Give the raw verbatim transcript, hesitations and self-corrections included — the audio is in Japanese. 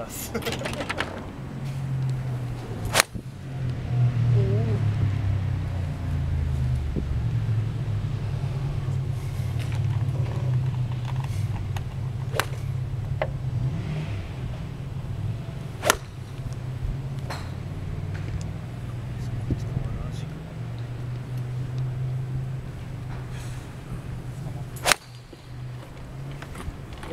us.